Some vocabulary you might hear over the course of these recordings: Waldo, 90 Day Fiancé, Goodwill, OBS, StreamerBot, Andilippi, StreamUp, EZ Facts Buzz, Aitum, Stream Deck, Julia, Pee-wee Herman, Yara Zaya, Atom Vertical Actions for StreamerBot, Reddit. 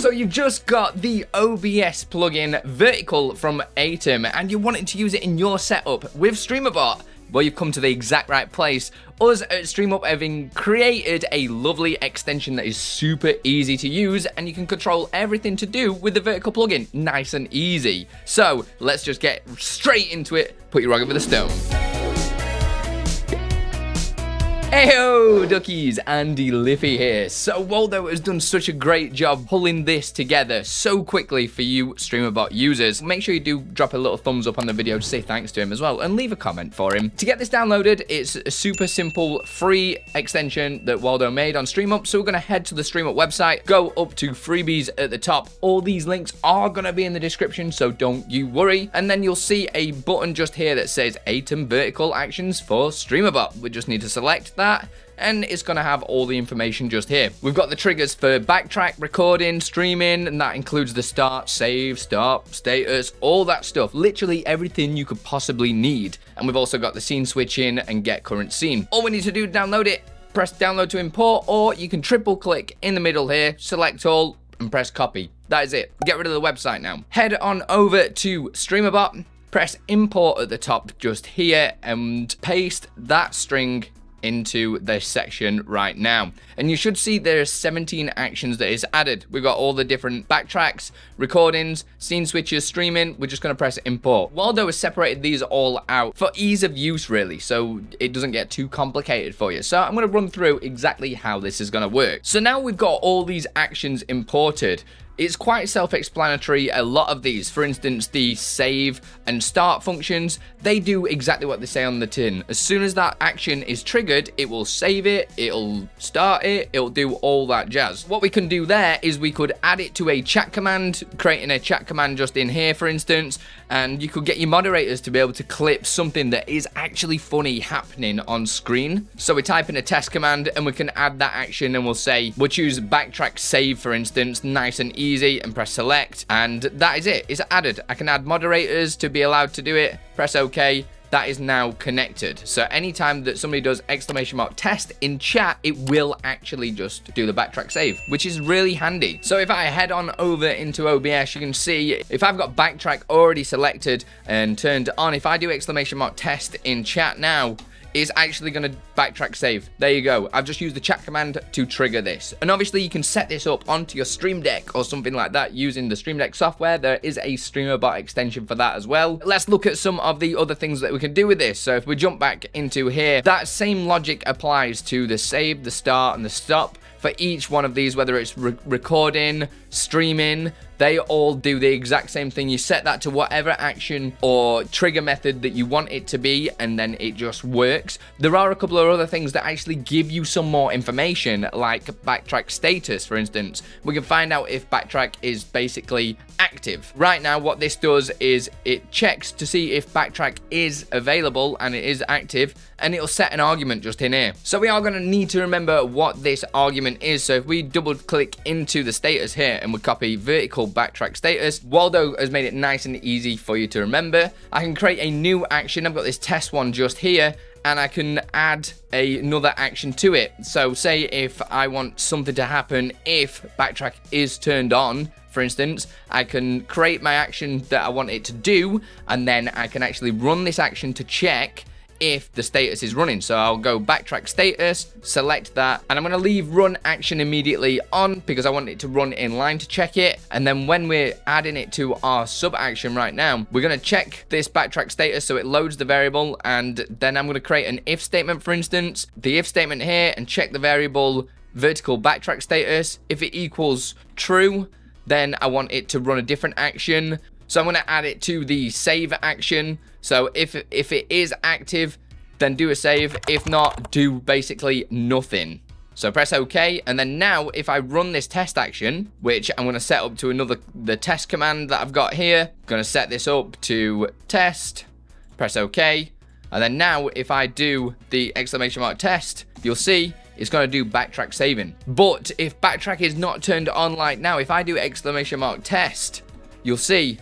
So you've just got the OBS plugin Vertical from Aitum and you're wanting to use it in your setup with StreamerBot. Well, you've come to the exact right place. Us at StreamUp have created a lovely extension that is super easy to use and you can control everything to do with the vertical plugin, nice and easy. So let's just get straight into it, put your rug over the stone. Heyo, duckies, Andilippi here. So Waldo has done such a great job pulling this together so quickly for you StreamerBot users. Make sure you do drop a little thumbs up on the video to say thanks to him as well and leave a comment for him. To get this downloaded, it's a super simple free extension that Waldo made on StreamUp. So we're gonna head to the StreamUp website, go up to freebies at the top. All these links are gonna be in the description, so don't you worry. And then you'll see a button just here that says Atom Vertical Actions for StreamerBot. We just need to select that and it's going to have all the information just here. We've got the triggers for backtrack, recording, streaming, and that includes the start, save, stop, status, all that stuff. Literally everything you could possibly need. And we've also got the scene switching and get current scene. All we need to do is download it, press download to import, or you can triple click in the middle here, select all, and press copy. That is it. Get rid of the website now. Head on over to StreamerBot, press import at the top just here, and paste that string into this section right now. And you should see there are 17 actions that is added. We've got all the different backtracks, recordings, scene switches, streaming. We're just gonna press import. Waldo has separated these all out for ease of use really, so it doesn't get too complicated for you. So I'm gonna run through exactly how this is gonna work. So now we've got all these actions imported. It's quite self-explanatory, a lot of these. For instance, the save and start functions, they do exactly what they say on the tin. As soon as that action is triggered, it will save it, it'll start it, it'll do all that jazz. What we can do there is we could add it to a chat command, creating a chat command just in here, for instance, and you could get your moderators to be able to clip something that is actually funny happening on screen. So we type in a test command and we can add that action and we'll say, we'll choose backtrack save, for instance, nice and easy. And press select, and that is it. It's added. I can add moderators to be allowed to do it. Press OK. That is now connected. So anytime that somebody does exclamation mark test in chat, it will actually just do the backtrack save, which is really handy. So if I head on over into OBS, you can see if I've got backtrack already selected and turned on, if I do exclamation mark test in chat now, it's actually gonna backtrack save. There you go. I've just used the chat command to trigger this. And obviously you can set this up onto your Stream Deck or something like that using the Stream Deck software. There is a StreamerBot extension for that as well. Let's look at some of the other things that we can do with this. So if we jump back into here, that same logic applies to the save, the start, and the stop. For each one of these, whether it's recording, streaming, they all do the exact same thing. You set that to whatever action or trigger method that you want it to be, and then it just works. There are a couple of other things that actually give you some more information, like backtrack status, for instance. We can find out if backtrack is basically active. Right now, what this does is it checks to see if backtrack is available, and it is active, and it'll set an argument just in here. So we are gonna need to remember what this argument is. So if we double click into the status here and we copy vertical backtrack status, Waldo has made it nice and easy for you to remember. I can create a new action. I've got this test one just here, and I can add another action to it. So say if I want something to happen if backtrack is turned on, for instance, I can create my action that I want it to do, and then I can actually run this action to check if the status is running. So I'll go backtrack status, select that, and I'm gonna leave run action immediately on because I want it to run in line to check it. And then when we're adding it to our sub action right now, we're gonna check this backtrack status so it loads the variable, and then I'm gonna create an if statement, for instance, the if statement here, and check the variable vertical backtrack status. If it equals true, then I want it to run a different action. So I'm gonna add it to the save action. So if it is active, then do a save. If not, do basically nothing. So press OK, and then now if I run this test action, which I'm gonna set up to the test command that I've got here, I'm gonna set this up to test, press OK. And then now if I do the exclamation mark test, you'll see it's gonna do backtrack saving. But if backtrack is not turned on like now, if I do exclamation mark test, you'll see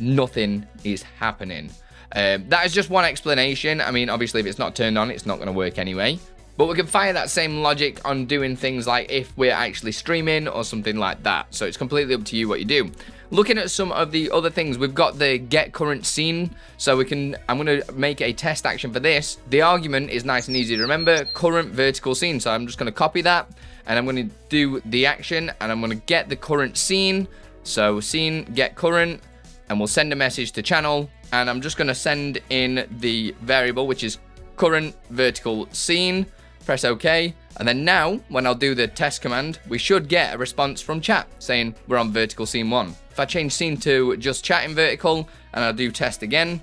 nothing is happening. That is just one explanation. I mean, obviously if it's not turned on, it's not going to work anyway. But we can fire that same logic on doing things like if we're actually streaming or something like that. So it's completely up to you what you do. Looking at some of the other things, we've got the get current scene. So we can, I'm going to make a test action for this. The argument is nice and easy to remember, current vertical scene. So I'm just going to copy that and I'm going to do the action and I'm going to get the current scene. So scene get current, and we'll send a message to channel, and I'm just going to send in the variable, which is current vertical scene. Press OK, and then now when I'll do the test command, we should get a response from chat saying we're on vertical scene 1. If I change scene to just chatting vertical and I'll do test again,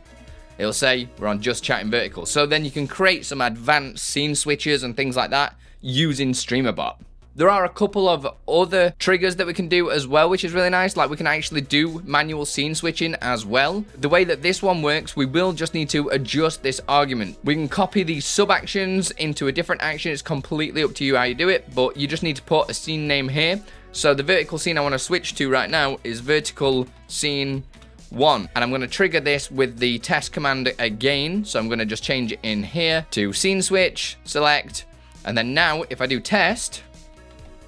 it'll say we're on just chatting vertical. So then you can create some advanced scene switches and things like that using StreamerBot. There are a couple of other triggers that we can do as well, which is really nice. Like we can actually do manual scene switching as well. The way that this one works, we will just need to adjust this argument. We can copy these sub actions into a different action. It's completely up to you how you do it, but you just need to put a scene name here. So the vertical scene I want to switch to right now is vertical scene 1. And I'm going to trigger this with the test command again. So I'm going to just change it in here to scene switch, select. And then now if I do test,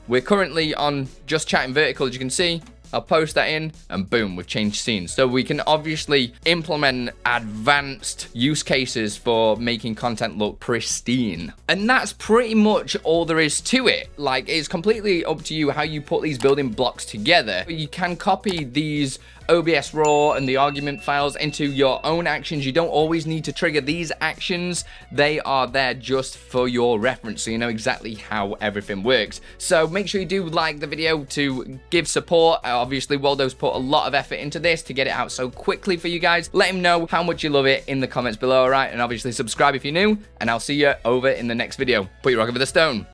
we're currently on just chatting vertical, as you can see. I'll post that in and boom, we've changed scenes. So we can obviously implement advanced use cases for making content look pristine. And that's pretty much all there is to it. Like, it's completely up to you how you put these building blocks together. You can copy these OBS raw and the argument files into your own actions. You don't always need to trigger these actions. They are there just for your reference, so you know exactly how everything works. So make sure you do like the video to give support. Obviously Waldo's put a lot of effort into this to get it out so quickly for you guys. Let him know how much you love it in the comments below, alright? And obviously subscribe if you're new, and I'll see you over in the next video. Put your rock over the stone.